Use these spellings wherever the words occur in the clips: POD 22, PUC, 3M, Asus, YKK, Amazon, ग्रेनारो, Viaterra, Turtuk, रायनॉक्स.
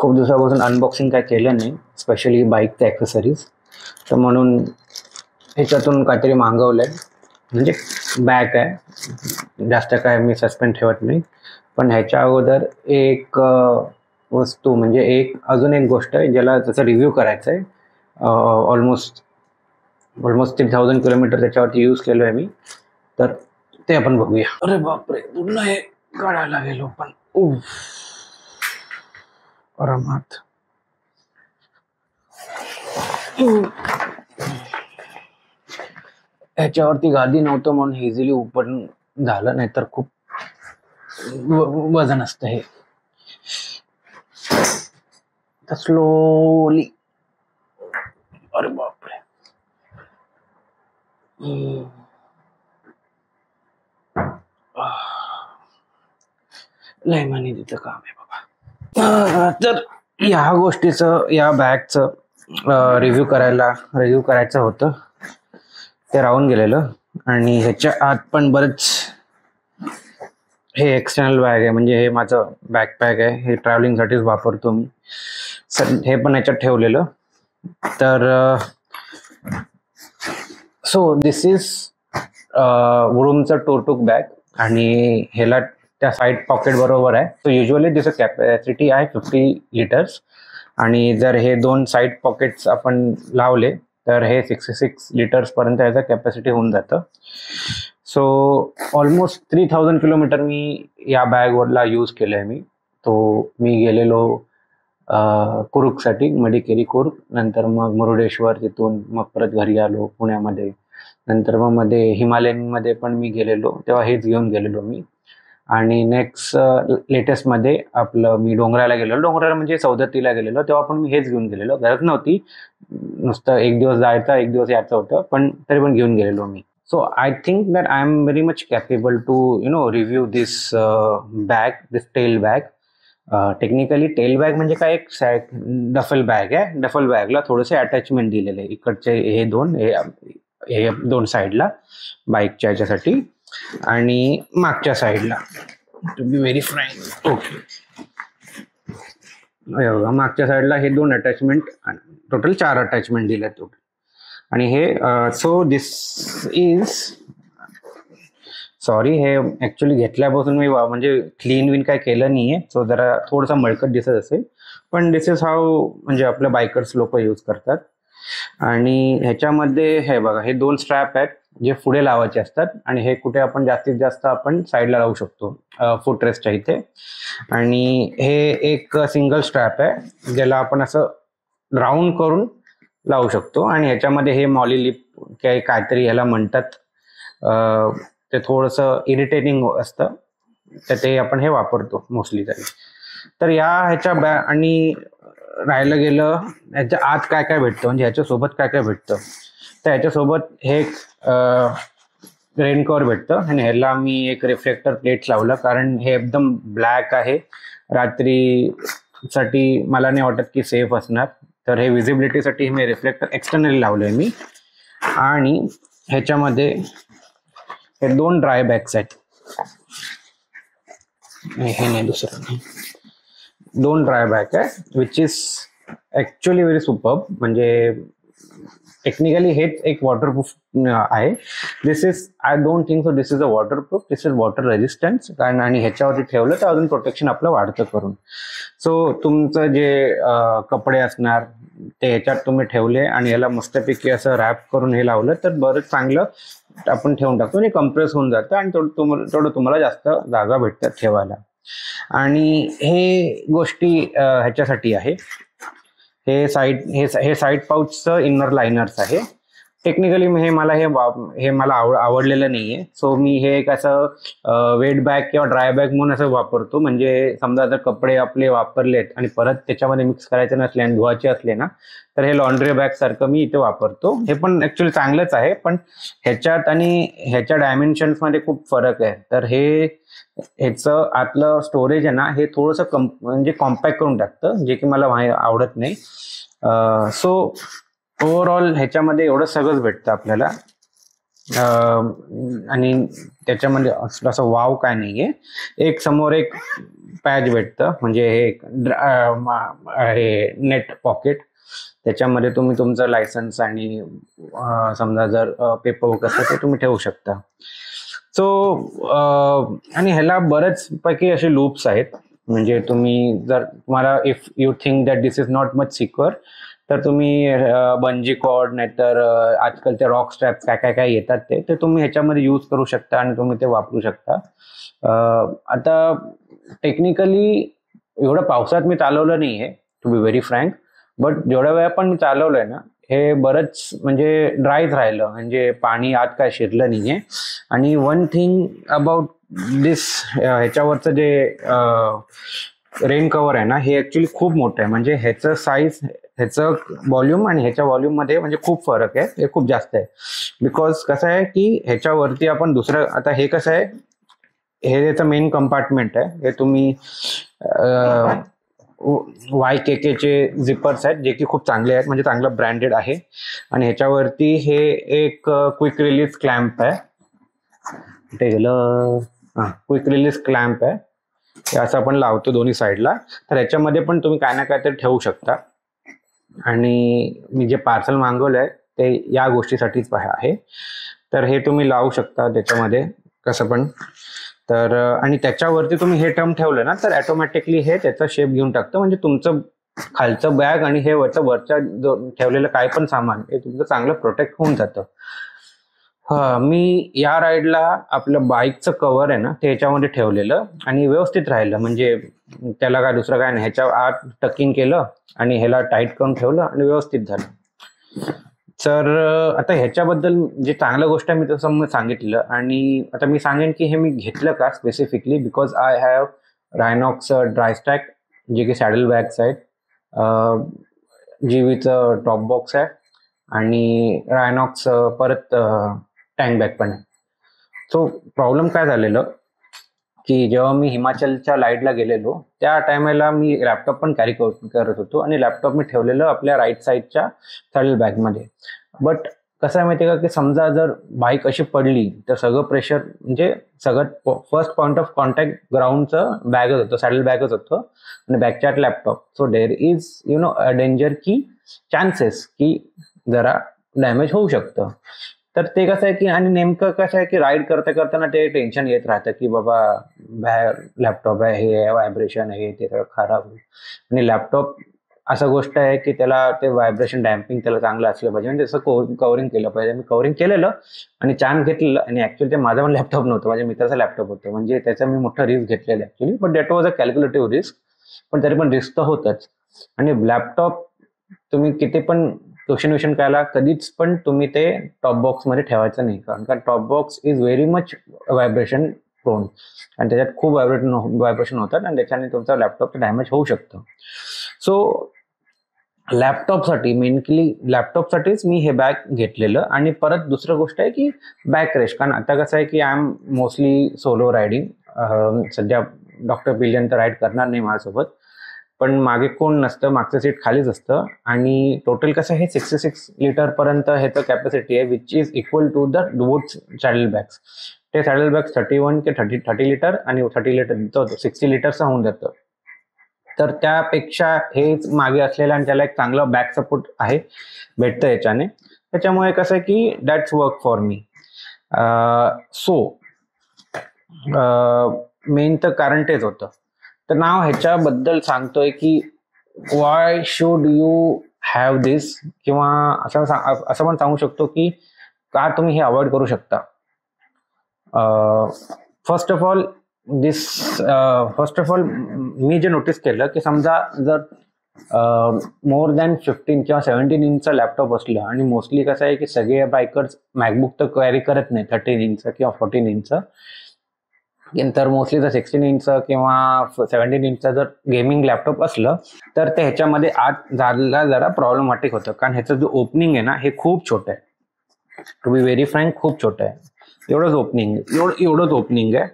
खूप दिवसापासून अनबॉक्सिंग काय केलं नाही, स्पेशली बाईकचे ॲक्सेसरीज. तर म्हणून ह्याच्यातून काहीतरी मागवलं आहे, म्हणजे बॅग आहे, जास्त काय मी सस्पेंड ठेवत नाही. पण ह्याच्या अगोदर एक वस्तू म्हणजे एक अजून एक गोष्ट आहे ज्याला त्याचा रिव्ह्यू करायचा आहे. ऑलमोस्ट 3000 किलोमीटर त्याच्यावरती यूज केलो आहे मी, तर ते आपण बघूया. अरे बापरे, पुन्हा हे काढायला गेलो पण आरामात. ह्याच्यावरती गादी नव्हतं म्हणून इझिली ओपन झालं, नाही तर खूप वजन असतं हे. तर स्लोली, अरे बापरे, लय माने तिथं काम आहे बाबा. तर ह्या गोष्टीचं, या बॅगचं रिव्ह्यू करायचं होतं, ते राहून गेलेलं. आणि ह्याच्या आत पण बरंच, हे एक्सटर्नल बॅग आहे, म्हणजे हे माझं बॅकपॅक आहे, हे ट्रॅव्हलिंगसाठीच वापरतो मी. हे पण ह्याच्यात ठेवलेलं. तर सो दिस इज रूमचं टोरटूक बॅग, आणि ह्याला त्या साईड पॉकेट बरोबर आहे. सो युजली त्याचं कॅपॅसिटी आहे 50 लिटर्स, आणि जर हे दोन साईड पॉकेट्स आपण लावले तर हे 66 लिटर्सपर्यंत याचं कॅपॅसिटी होऊन जातं. सो ऑलमोस्ट 3000 किलोमीटर मी या बॅगवरला यूज केलं आहे मी. तो मी गेलेलो कुरुकसाठी, मडिकेरी कुरुक, नंतर मग मुरुडेश्वर, तिथून मग परत घरी आलो पुण्यामध्ये, नंतर मग मध्ये हिमालयनमध्ये पण मी गेलेलो, तेव्हा हेच घेऊन गेलेलो मी. आणि नेक्स्ट लेटेस्टमध्ये आपलं मी डोंगराला गेलेलो, डोंगराला म्हणजे सौदत्तीला गेलेलो, तेव्हा पण मी हेच घेऊन गेलेलो. गरज नव्हती, नुसतं एक दिवस जायचा एक दिवस यायचं होतं, पण तरी पण घेऊन गेलेलो मी. So I think that I am very much capable to, you know, review this bag, this tail bag. Technically tail bag म्हणजे काय, एक सॅक डफल बॅग आहे. डफल बॅगला थोडेसे अटॅचमेंट दिलेले आहे, इकडचे हे दोन, हे दोन साईडला बाईकच्या याच्यासाठी आणि मागच्या साईडला. To be very frank, okay, मागच्या साईडला हे दोन अटॅचमेंट, टोटल 4 अटॅचमेंट दिले आहेत. आणि हे सो दिस इज, सॉरी, हे ॲक्च्युली घेतल्यापासून मी म्हणजे क्लीन विन काय केलं नाही आहे, सो जरा थोडंसं मळकट दिसत असेल, पण दिस इज हाऊ म्हणजे आपलं बायकर्स लोक यूज करतात. आणि ह्याच्यामध्ये हे बघा, हे दोन स्ट्रॅप आहेत जे पुढे लावायचे असतात, आणि हे कुठे आपण जास्तीत जास्त आपण साईडला लावू शकतो, फुटरेस्टच्या इथे. आणि हे एक सिंगल स्ट्रॅप आहे ज्याला आपण असं राऊंड करून लावू शकतो. आणि ह्याच्यामध्ये हे मॉली लिप काहीतरी ह्याला म्हणतात, ते थोडंसं इरिटेटिंग असतं, तर ते आपण हे वापरतो मोस्टली तरी. तर या ह्याच्या आणि राहिलं गेलं ह्याच्या आत काय काय भेटतं, म्हणजे ह्याच्यासोबत काय काय भेटतं. तर ह्याच्यासोबत हे एक रेनकवर भेटतं, आणि ह्याला मी एक रिफ्लेक्टर प्लेट्स लावलं, कारण हे एकदम ब्लॅक आहे, रात्रीसाठी मला नाही वाटत की सेफ असणार. तर हे विजिबिलिटीसाठी मी रिफ्लेक्टर एक्सटर्नली लावलं आहे मी. आणि ह्याच्यामध्ये हे दोन ड्राय बॅग्स आहेत, हे नाही दुसरं, दोन ड्राय बॅग आहे, which is actually very superb. म्हणजे टेक्निकली हेच एक वॉटरप्रूफ आहे. This is, I don't think so this is a waterproof, this is water resistance, कारण आणि ह्याच्यावरती ठेवलं तर अजून प्रोटेक्शन आपलं वाढतं करून. सो तुमचं जे कपडे असणार ते ह्याच्यात तुम्ही ठेवले आणि याला मस्तपैकी असं रॅप करून हे लावलं तर बरं चांगलं आपण ठेवून टाकतो, आणि कम्प्रेस होऊन जातं, आणि थोडं तुम्हाला जास्त जागा भेटतात ठेवायला. आणि हे गोष्टी ह्याच्यासाठी आहे. हे साईड पाऊचचं इनर लायनर्स आहे. टेक्निकली हे मला आवडलेलं नाही आहे. सो मी हे एक असं वेट बॅग किंवा ड्राय बॅग म्हणून असं वापरतो, म्हणजे समजा जर कपडे आपले वापरलेत आणि परत त्याच्यामध्ये मिक्स करायचे नसले आणि धुवायचे असले ना, तर हे लॉन्ड्री बॅगसारखं मी इथे वापरतो. हे पण ॲक्च्युली चांगलंच आहे, पण ह्याच्यात आणि ह्याच्या डायमेन्शन्समध्ये खूप फरक आहे. तर ह्याचं आतलं स्टोरेज आहे ना, हे थोडंसं म्हणजे कॉम्पॅक्ट करून टाकतं, जे की मला आवडत नाही. सो ओव्हरऑल ह्याच्यामध्ये एवढं सगळंच भेटतं आपल्याला. आणि त्याच्यामध्ये असं वाव काय नाहीये. एक समोर एक पॅच भेटतं, म्हणजे हे नेट पॉकेट, त्याच्यामध्ये तुम्ही तुमचं लायसन्स आणि समजा जर पेपर वर्क असतं ते तुम्ही ठेवू शकता. सो आणि ह्याला बरेच पैकी असे लूप्स आहेत, म्हणजे तुम्ही जर तुम्हाला if you think that this is not much secure तर तुम्ही बंजी कॉर्ड नाहीतर आजकाल ते रॉक स्ट्रॅप काय काय काय येतात ते तुम्ही ह्याच्यामध्ये यूज करू शकता आणि तुम्ही ते वापरू शकता. आता टेक्निकली एवढं पावसात मी चालवलं नाही आहे to be very frank, but जेवढ्या वेळा पण मी चालवलं आहे ना हे बरंच म्हणजे ड्रायच राहिलं, म्हणजे पाणी आत काय शिरलं नाही आहे. आणि वन थिंग अबाउट दिस ह्याच्यावरचं जे रेन कवर आहे ना हे ॲक्च्युली खूप मोठं आहे, म्हणजे ह्याचं साईज ह्याचं व्हॉल्यूम आणि ह्याच्या व्हॉल्यूममध्ये म्हणजे खूप फरक आहे, हे खूप जास्त आहे. बिकॉज कसं आहे की ह्याच्यावरती आपण दुसरं, आता हे कसं आहे हे त्याचं मेन कंपार्टमेंट आहे, हे तुम्ही YKK चे झिपर्स आहेत जे की खूप चांगले आहेत, म्हणजे चांगलं ब्रँडेड आहे. आणि ह्याच्यावरती हे एक क्विक रिलीज क्लॅम्प आहे, ते गेलं क्विक रिलीज क्लॅम्प आहे, असं आपण लावतो दोन्ही साईडला, तर ह्याच्यामध्ये पण तुम्ही काय ना काय तरी ठेवू शकता. आणि मी जे पार्सल मागवलं आहे ते या गोष्टीसाठीच आहे, तर हे तुम्ही लावू शकता त्याच्यामध्ये कसं पण. तर आणि त्याच्यावरती तुम्ही हे टर्म ठेवलं ना तर ऑटोमॅटिकली हे त्याचा शेप घेऊन टाकतं, म्हणजे तुमचं खालचं बॅग आणि हे वरचं वरच्या ठेवलेलं काय पण सामान हे तुमचं चांगलं प्रोटेक्ट होऊन जातं. मी या राईडला आपलं बाईकचं कव्हर आहे ना ते ह्याच्यामध्ये ठेवलेलं आणि व्यवस्थित राहिलं, म्हणजे त्याला काय दुसरं काय नाही, ह्याच्या आत टकिंग केलं आणि ह्याला टाईट करून ठेवलं आणि व्यवस्थित झालं. तर आता ह्याच्याबद्दल जे चांगलं गोष्ट मी तसं सांगितलं. आणि आता मी सांगेन की हे मी घेतलं का specifically, because I have रायनॉक्स dry stack जे की सॅडल बॅग्स आहेत, जीवीचं टॉप बॉक्स आहे आणि रायनॉक्स परत टँक बॅग पण आहे. सो प्रॉब्लेम काय झालेलं की जेव्हा मी हिमाचलच्या लाईटला गेलेलो त्या टायमाला मी लॅपटॉप पण कॅरी करत होतो आणि लॅपटॉप मी ठेवलेलं आपल्या राईट साईडच्या सॅडल बॅगमध्ये. बट कसं आहे माहिती आहे का की समजा जर बाईक अशी पडली तर सगळं प्रेशर म्हणजे सगळ्यात फर्स्ट पॉईंट ऑफ कॉन्टॅक्ट ग्राउंडचं बॅगच होतं, सॅडल बॅगच होतं आणि बॅकच्यात laptop. So there is you know a danger की चान्सेस की जरा डॅमेज होऊ शकतं. तर ते कसं आहे की आणि नेमकं कसं आहे की राईड करता करताना ते टेन्शन येत राहतं की बाबा बाहेर लॅपटॉप आहे, हे व्हायब्रेशन आहे, ते सगळं खराब होईल. आणि लॅपटॉप असं गोष्ट आहे की त्याला ते व्हायब्रेशन डॅम्पिंग त्याला चांगलं असलं पाहिजे, म्हणजे त्याचं कवरिंग केलं पाहिजे. मी कवरिंग केलेलं आणि चान्स घेतलेलं आणि ॲक्च्युली ते माझा पण लॅपटॉप नव्हतं, माझ्या मित्राचा लॅपटॉप होतं, म्हणजे त्याचा मी मोठा रिस्क घेतलेला actually. But that was a calculative risk, पण तरी पण रिस्क तर होतच. आणि लॅपटॉप तुम्ही किती पण ट्युशन व्युशन करायला कधीच पण तुम्ही ते टॉप बॉक्समध्ये ठेवायचं नाही, कारण का top box is very much vibration prone आणि त्याच्यात खूप व्हायब्रेशन होतात आणि त्याच्याने तुमचा लॅपटॉप डॅमेज होऊ शकतो. सो लॅपटॉपसाठी मेनली लॅपटॉपसाठीच मी हे बॅग घेतलेलं. आणि परत दुसरं गोष्ट आहे की बॅक रेश, कारण आता कसं आहे की I am mostly solo riding, सध्या डॉक्टर बिलियन तर राईड करणार नाही माझ्यासोबत, पण मागे कोण नसतं, मागचं सीट खालीच असतं. आणि टोटल कसं हे 66 लिटरपर्यंत ह्याचं कॅपॅसिटी आहे, which is equal to the both saddle bags. ते सॅडल बॅग्स 31 ते 30 लिटर आणि 60 लिटरचं होऊन जातं. तर त्यापेक्षा हेच मागे असलेलं आणि त्याला एक चांगला बॅक सपोर्ट आहे भेटतं ह्याच्याने, त्याच्यामुळे कसं आहे की that's work for me. So main तर कारण तेच होतं. तर नाव ह्याच्याबद्दल सांगतोय की why should you have this, किंवा असं पण सांगू शकतो की का तुम्ही हे अवॉइड करू शकता. फर्स्ट ऑफ ऑल मी जे नोटीस केलं की समजा जर मोर दॅन 15 किंवा 17 इंचचा लॅपटॉप असलं, आणि मोस्टली कसं आहे की सगळे बायकर्स मॅकबुक तर कॅरी करत नाही 13 इंच किंवा 14 इंचचा, तर मोस्टली जर 16 इंच किंवा 17 इंचचा जर गेमिंग लॅपटॉप असलं तर ते ह्याच्यामध्ये आत जायला जरा प्रॉब्लेमॅटिक होतं, कारण ह्याचं जो ओपनिंग आहे ना हे खूप छोटं आहे. टू बी व्हेरी फ्रँक खूप छोटं आहे, एवढंच ओपनिंग आहे.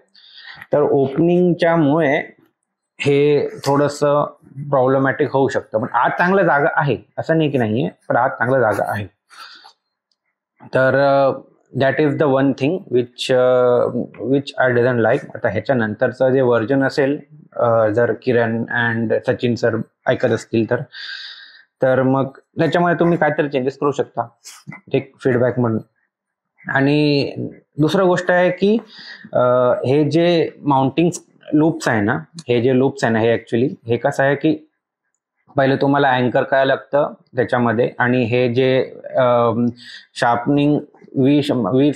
तर ओपनिंगच्यामुळे हे थोडंसं प्रॉब्लेमॅटिक होऊ शकतं. पण आत चांगला जागा आहे, असं नाही की नाही आहे, पण आत चांगला जागा आहे. तर that is the one thing which I didn't like. आता ह्याच्यानंतरचं जे व्हर्जन असेल जर किरण अँड सचिन सर ऐकत असतील तर तर मग त्याच्यामध्ये तुम्ही काहीतरी चेंजेस करू शकता एक फीडबॅक म्हणून. आणि दुसरी गोष्ट आहे की हे जे माउंटिंग लूप्स आहे ना हे जे लूप्स आहे ना हे ऍक्च्युअली हे कसं आहे की पहिले तुम्हाला अँकर काय लागतं त्याच्यामध्ये आणि हे जे शार्पनिंग वी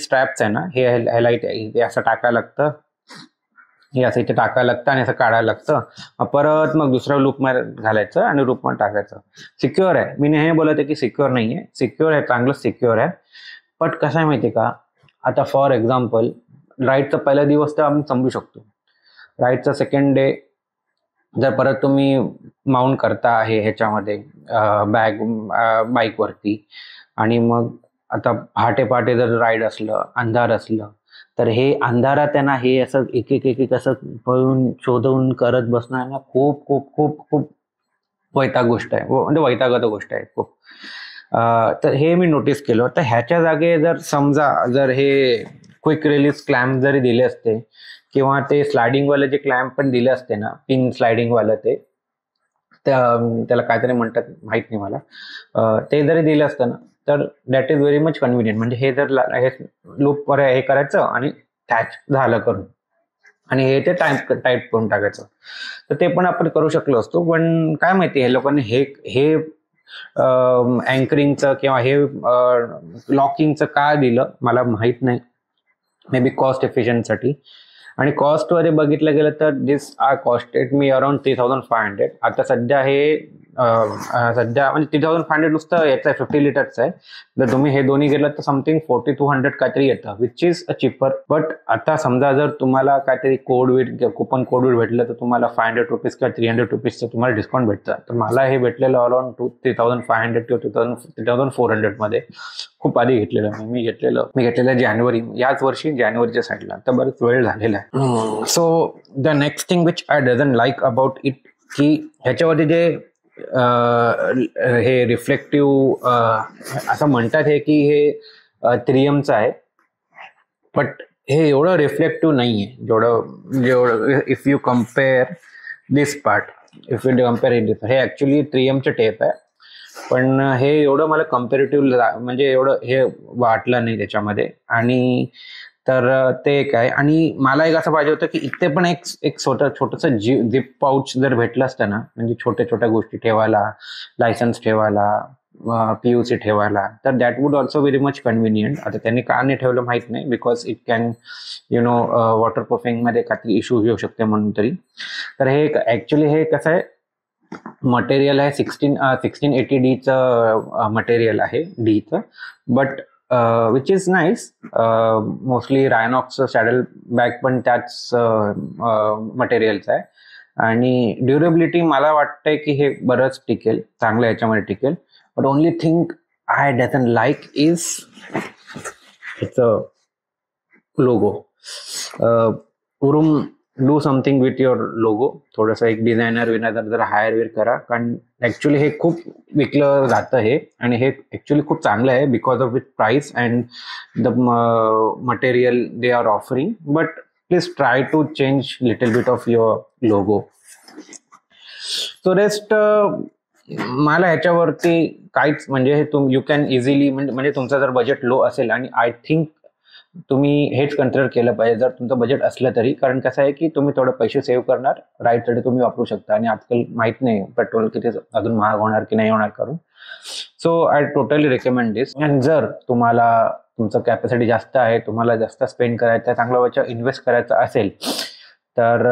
स्ट्रॅप्स आहे ना हे हायलाइट हे असं टाकायला लागतं हे असं इथे टाकायला लागतं आणि असं काढायला लागतं परत मग दुसऱ्या लूप मध्ये घालायचं आणि लूप मध्ये टाकायचं. सिक्युअर आहे मी हे बोलत आहे की सिक्युअर नाही आहे सिक्युअर आहे चांगलं सिक्युअर आहे पण कसं आहे माहिती आहे का आता फॉर एक्झाम्पल राईटचा पहिला दिवस तर आपण समजू शकतो राईटचा सेकंड डे जर परत तुम्ही माउंट करता आहे ह्याच्यामध्ये बॅग बाईकवरती आणि मग आता पहाटे जर राईड असलं अंधार असलं तर हे अंधारात त्यांना हे असं एक एक एक असं पळून शोधून करत बसणं आहे ना खूप खूप खूप खूप वैताग गोष्ट आहे म्हणजे वैतागत गोष्ट आहे खूप. तर हे मी नोटीस केलं तर ह्याच्या जागे जर समजा जर हे क्विक रिलीज क्लॅम्प जरी दिले असते किंवा ते स्लायडिंगवाले जे क्लॅम्प पण दिले असते ना पिन स्लायडिंगवालं ते त्याला काहीतरी म्हणतात माहीत नाही मला ते जरी दिलं असतं ना तर that is very much convenient म्हणजे हे जर हे लूपवर हे करायचं आणि टॅच झालं करून आणि हे ते टाईप करून टाकायचं तर ते पण आपण करू शकलो असतो. पण काय माहिती हे लोकांनी हे हे अँकरिंगचं किंवा हे लॉकिंगचं का दिलं मला माहीत नाही मे बी कॉस्ट एफिशियंटसाठी. आणि कॉस्ट वगैरे बघितलं गेलं तर this are costed me around 3,500 आता सध्या हे सध्या म्हणजे 3,500 नुसतं याचं 50 लिटरचं आहे जर तुम्ही हे दोन्ही गेलं तर समथिंग 4,200 काहीतरी येतं which is a cheaper. But आता समजा जर तुम्हाला काहीतरी कुपन कोडवीड भेटलं तर तुम्हाला 500 रुपीज किंवा 300 रुपीजचं तुम्हाला डिस्काउंट भेटतं तर मला हे भेटलेलं अराउंड 3,500 किंवा 3,400 मध्ये खूप आधी घेतलेलं मी घेतलेलं जानेवारी याच वर्षी जानेवारीच्या साईडला तर बरंच वेळ झालेला आहे. So the next thing which I doesn't like about it की ह्याच्यावरती जे हे रिफ्लेक्टिव्ह असं म्हणतात हे की हे 3Mचं आहे बट हे एवढं रिफ्लेक्टिव्ह नाही आहे जेवढं if you compare this part if you compare it this हे ॲक्च्युली 3Mचं टेप आहे पण हे एवढं मला कम्पेरेटिव्ह म्हणजे एवढं हे वाटलं नाही त्याच्यामध्ये आणि तर ते एक आहे. आणि मला एक असं पाहिजे होतं की इथे पण एक छोटंसं जिप पाऊच जर भेटलं असतं ना म्हणजे छोट्या छोट्या गोष्टी ठेवायला लायसन्स ठेवायला PUC ठेवायला तर that would also very much convenient. आता त्यांनी का नाही ठेवलं माहीत नाही because it can you know water प्रूफिंगमध्ये काहीतरी इश्यूज येऊ शकते म्हणून तरी. तर हे ॲक्च्युली हे कसं आहे मटेरियल आहे 1680Dचं मटेरियल आहे डीचं but which is nice mostly रायनॉक्सचं सॅडल बॅग पण त्याच मटेरियलचं आहे आणि ड्युरेबिलिटी मला वाटतंय की हे बरंच टिकेल चांगलं याच्यामध्ये टिकेल. But only thing I doesn't like is it's a logo उरुम do something with your logo थोडंसं एक डिझायनर विनायनर जरा हायरवेअर करा कारण ॲक्च्युली हे खूप विकलं जातं हे आणि हे ॲक्च्युली खूप चांगलं आहे because of it price and the material they are offering but please try to change little bit of your logo. So rest मला ह्याच्यावरती काहीच म्हणजे हे यू कॅन इझिली म्हणजे तुमचं जर बजेट लो असेल आणि आय थिंक तुम्ही हेच कन्सिडर केलं पाहिजे जर तुमचं बजेट असलं तरी कारण कसं आहे की तुम्ही थोडं पैसे सेव्ह करणार राईडसाठी तुम्ही वापरू शकता आणि आजकाल माहीत नाही पेट्रोल किती अजून महाग होणार की नाही होणार करून. So I totally recommend this and जर तुम्हाला तुमचं कॅपॅसिटी जास्त आहे तुम्हाला जास्त स्पेंड करायचं चांगला वेळचा इन्व्हेस्ट करायचा असेल तर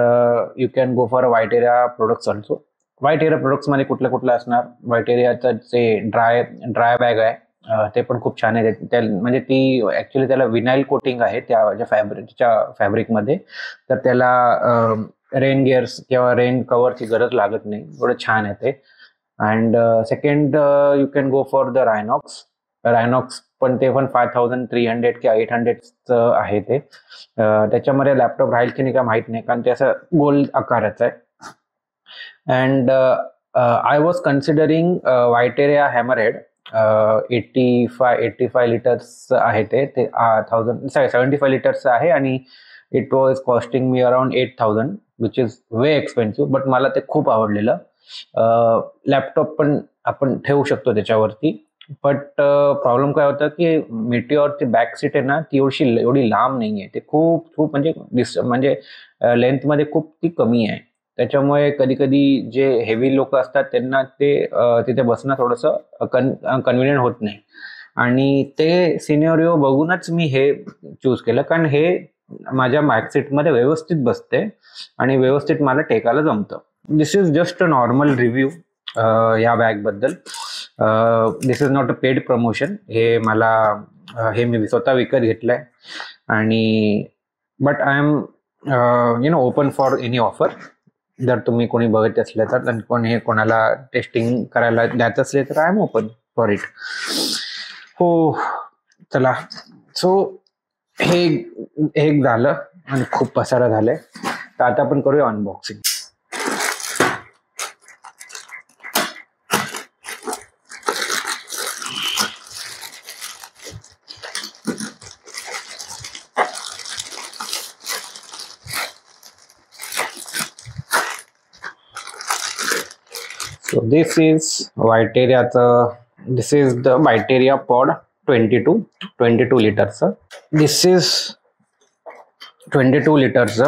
you can go for Viaterra products also. Viaterra प्रोडक्ट्समध्ये कुठलं कुठलं असणार व्हायटेराचं जे ड्राय बॅग आहे ते पण खूप छान आहे त्या म्हणजे ती ॲक्च्युली त्याला विनाईल कोटिंग आहे त्या ज्या फॅब्रिकमध्ये तर त्याला रेन गिअर्स किंवा रेन कव्हरची गरज लागत नाही एवढं छान आहे ते. And second you can go for the रायनॉक्स रायनॉक्स पण ते पण 5300 किंवा 800चं आहे ते त्याच्यामध्ये लॅपटॉप राहील की नाही का माहीत नाही कारण ते असं गोल आकाराचं आहे. And I was considering Viaterra hammerhead 85 liters आहे ते 75 liters आहे आणि it was costing me around 8,000 which is way expensive but मला ते खूप आवडलेलं. लॅपटॉप पण आपण ठेवू शकतो त्याच्यावरती बट प्रॉब्लेम काय होता की मेटिओरची बॅक सीट आहे ना ती एवढी लांब नाहीये ते खूप म्हणजे लेंथ मध्ये खूप ती कमी आहे त्याच्यामुळे कधी कधी जे हेवी लोक असतात त्यांना ते तिथे बसणं थोडंसं कन्व्हिनियंट होत नाही आणि ते सिनेरियो बघूनच मी हे चूज केलं कारण हे माझ्या बॅक सीट मध्ये व्यवस्थित बसते आणि व्यवस्थित मला टेकायला जमतं. This is just a normal review या बॅग बद्दल. This is not a paid promotion हे मला हे मी स्वतः विकत घेतलंय आणि but I am you know open for any offer जर तुम्ही कोणी बघत असले तर आणि कोणी कोणाला टेस्टिंग करायला जात असले तर I am open for it. हो चला सो हे एक झालं आणि खूप पसारा झालाय तर आता आपण करूया unboxing. So this is Viaterra. This is the Viaterra Pod 22 liters. This is 22 liters.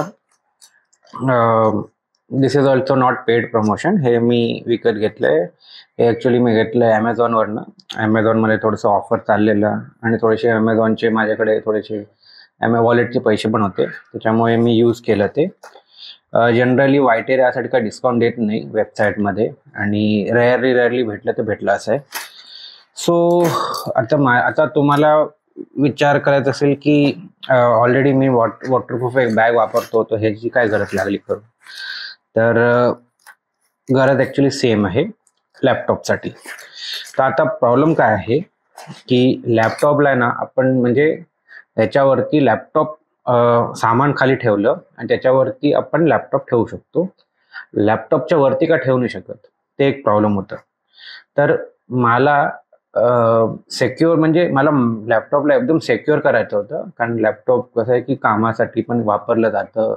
This is also not paid promotion. Hey, me विकत घेतलंय. Actually मी घेतलंय Amazon वरना. Amazon मध्ये थोडंसं ऑफर चाललेलं आणि थोडेसे Amazonचे माझ्याकडे थोडेसे Amazon वॉलेटचे पैसे पण होते त्याच्यामुळे मी यूज केलं ते. जनरली Viaterra यासाठी काही डिस्काउंट देत नाही वेबसाईटमध्ये आणि रेअरली भेटलं तर भेटलं असं आहे. सो आता तुम्हाला विचार करायचा असेल की ऑलरेडी मी वॉटरप्रूफ एक बॅग वापरतो तर ह्याची काय गरज लागली करून तर गरज ॲक्च्युली सेम आहे लॅपटॉपसाठी. तर आता प्रॉब्लेम काय आहे की लॅपटॉपला ना आपण म्हणजे ह्याच्यावरती लॅपटॉप सामान खाली ठेवलं आणि त्याच्यावरती आपण लॅपटॉप ठेवू शकतो लॅपटॉपच्या वरती का ठेवू नाही शकत ते एक प्रॉब्लेम होतं. तर मला सेक्युअर म्हणजे मला लॅपटॉपला एकदम सेक्युअर करायचं होतं कारण लॅपटॉप कसं आहे की कामासाठी पण वापरलं जातं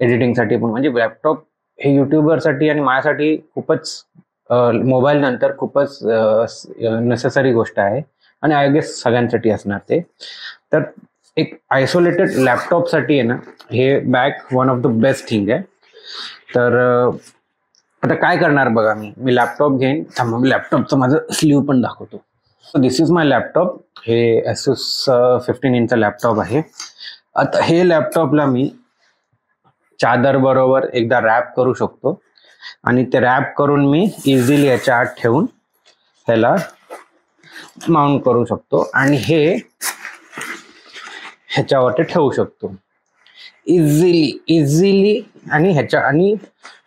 एडिटिंगसाठी पण म्हणजे लॅपटॉप हे यूट्यूबरसाठी आणि माझ्यासाठी खूपच मोबाईल नंतर खूपच नेसेसरी गोष्ट आहे आणि आय गेस सगळ्यांसाठी असणार ते. तर एक आयसोलेटेड लॅपटॉपसाठी आहे ना हे bag one of the best thing आहे. तर आता काय करणार बघा मी लॅपटॉप घेईन थांबा मी लॅपटॉपचं माझं स्लीव पण दाखवतो. So this is my laptop हे Asus 15 इंचचा लॅपटॉप आहे. आता हे लॅपटॉपला मी चादर बरोबर एकदा रॅप करू शकतो आणि ते रॅप करून मी इझिली याच्या आत ठेवून ह्याला माउंट करू शकतो आणि हे ह्याच्यावरती ठेवू शकतो इझिली आणि ह्याच्या आणि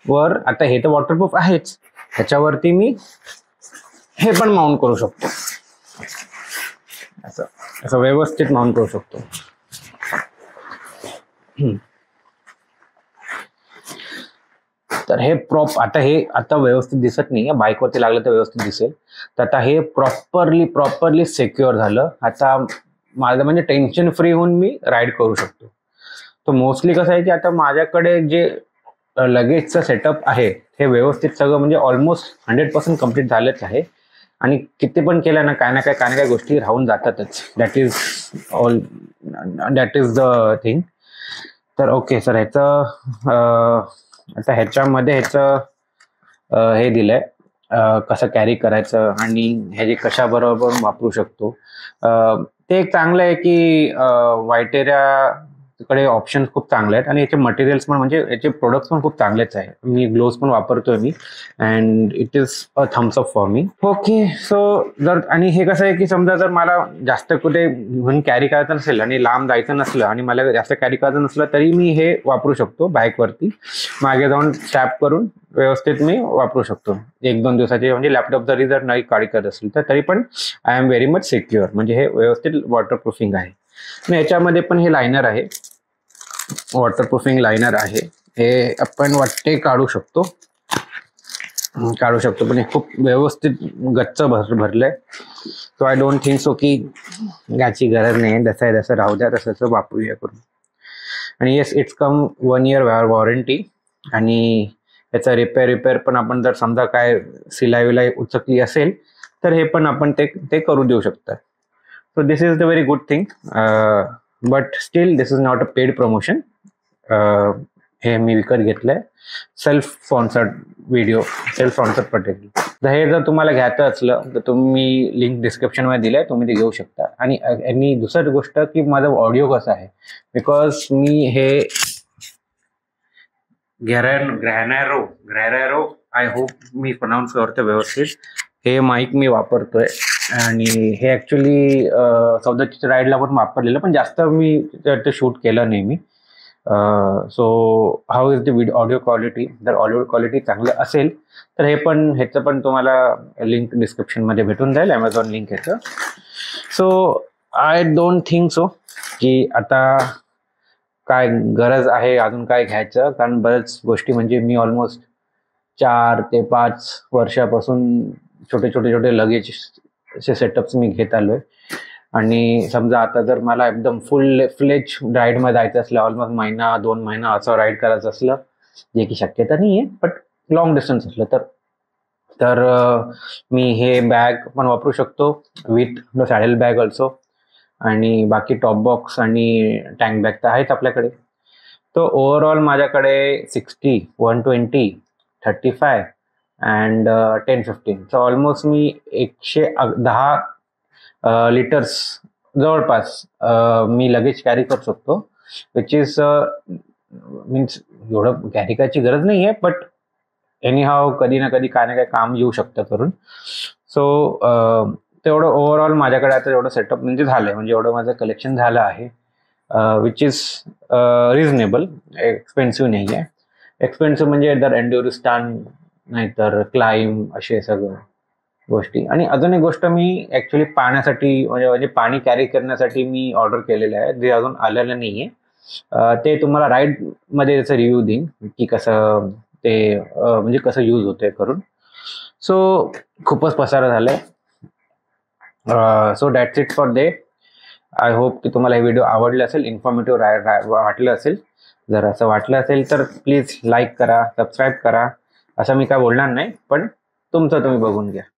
वर आता हे तर वॉटरप्रूफ आहेच ह्याच्यावरती मी हे पण माउंट करू शकतो असं असं व्यवस्थित माउंट करू शकतो. तर हे प्रॉप आता व्यवस्थित दिसत नाही बाईकवरती लागलं तर व्यवस्थित दिसेल. तर आता हे प्रॉपरली सेक्युअर झालं आता माझं म्हणजे टेन्शन फ्री होऊन मी राईड करू शकतो. तर मोस्टली कसं आहे की आता माझ्याकडे जे लगेजचं सेटअप आहे हे व्यवस्थित सगळं म्हणजे ऑलमोस्ट 100% कम्प्लीट झालंच आहे आणि किती पण केलं ना काय ना काय गोष्टी राहून जातातच दॅट इज द थिंग. तर ओके सर ह्याचं आता ह्याच्यामध्ये ह्याचं हे दिलंय कसं कॅरी करायचं आणि हे जे कशाबरोबर वापरू शकतो ते एक चांगलं आहे की Viaterraकडे ऑप्शन्स खूप चांगले आहेत आणि याचे मटेरियल्स पण म्हणजे याचे प्रोडक्ट्स पण खूप चांगलेच आहे मी ग्लोव्स पण वापरतोय मी and it is a thumbs up for me. Okay so जर आणि हे कसं आहे की समजा जर मला जास्त कुठे घेऊन कॅरी करायचं नसेल आणि लांब जायचं नसलं आणि मला जास्त कॅरी करायचं नसलं तरी मी हे वापरू शकतो बाईकवरती मागे जाऊन टॅप करून व्यवस्थित मी वापरू शकतो 1-2 दिवसाचे म्हणजे लॅपटॉप जर नाही काळी करत असेल तर तरी पण I am very much secure म्हणजे हे व्यवस्थित वॉटरप्रूफिंग आहे. मग याच्यामध्ये पण हे लायनर आहे वॉटरप्रूफिंग लायनर आहे हे आपण वाटते काढू शकतो काढू शकतो, पण खूप व्यवस्थित गच्च भरलंय. So I don't think so की याची गरज नाही, जसं आहे तसं राहू द्या, तसंच वापरूया करून. आणि yes, it's come 1 year warranty. आणि याचा रिपेअर पण आपण जर समजा काय सिलाई विलाई उचकली असेल तर हे पण आपण ते करू देऊ शकता. So this is the very good thing, but still this is not a paid promotion. हे मी विकत घेतलंय, self sponsored video, self sponsored particular. हे जर तुम्हाला घ्यायचं असलं तर तुम्ही लिंक डिस्क्रिप्शनमध्ये दिलाय, तुम्ही ते घेऊ शकता. आणि दुसरी गोष्ट की माझा ऑडिओ कसा आहे, बिकॉज मी हे ग्रेनारो, आय होप मी प्रोनाऊन्स करतो व्यवस्थित, हे माईक मी वापरतोय. आणि हे ॲक्च्युली 14च्या राईडला पण वापरलेलं, पण जास्त मी ते शूट केलं नाही मी. So how is the video audio quality, जर ऑडिओ क्वालिटी चांगलं असेल तर ह्याचं पण तुम्हाला लिंक डिस्क्रिप्शनमध्ये भेटून जाईल, ॲमेझॉन लिंक ह्याचं. So I don't think so की आता काय गरज आहे अजून काय घ्यायचं, कारण बऱ्याच गोष्टी म्हणजे मी ऑलमोस्ट 4 ते 5 वर्षापासून छोटे लगेजचे सेटअप्स मी घेत आलो आहे. आणि समजा आता जर मला एकदम फ्लेज राईडमध्ये जायचं असलं, ऑलमोस्ट 1 महिना 2 महिना असं राईड करायचं असलं, जे की शक्यता नाही आहे, बट लॉंग डिस्टन्स असलं तर मी हे बॅग पण वापरू शकतो with the saddle bag also. आणि बाकी टॉप बॉक्स आणि टँक बॅग तर आहेत आपल्याकडे. तो ओव्हरऑल माझ्याकडे 60, 120, 35 अँड 10-15, सो ऑलमोस्ट मी 110 लिटर्स जवळपास मी लगेज कॅरी करू शकतो, विच इज मीन्स एवढं कॅरी करायची गरज नाही आहे, बट एनीहाव कधी ना कधी काय ना काय काम येऊ शकतं करून. सो तेवढं ओव्हरऑल माझ्याकडे आता एवढं सेटअप म्हणजे झालं आहे, म्हणजे एवढं माझं कलेक्शन झालं आहे, विच इज रिजनेबल, एक्सपेन्सिव्ह नाही आहे. एक्सपेन्सिव्ह म्हणजे जर एन्ड्युरिस्टान नाहीतर क्लाइम्ब असे सगळं गोष्टी. आणि अजून एक गोष्ट मी ॲक्च्युली पाण्यासाठी म्हणजे पाणी कॅरी करण्यासाठी मी ऑर्डर केलेलं आहे, जे अजून आलेलं नाही आहे, ते तुम्हाला राईडमध्ये त्याचा रिव्ह्यू देईन की कसं ते म्हणजे कसं यूज होतं करून. सो खूपच पसारा झाला आहे. So that's it for day. I hope की तुम्हाला हे व्हिडिओ आवडले असेल, इन्फॉर्मेटिव्ह वाटलं असेल. जर असं वाटलं असेल तर प्लीज लाईक करा, सबस्क्राईब करा. असं मी काय बोलणार नाही, पण तुमचं तुम्ही बघून घ्या.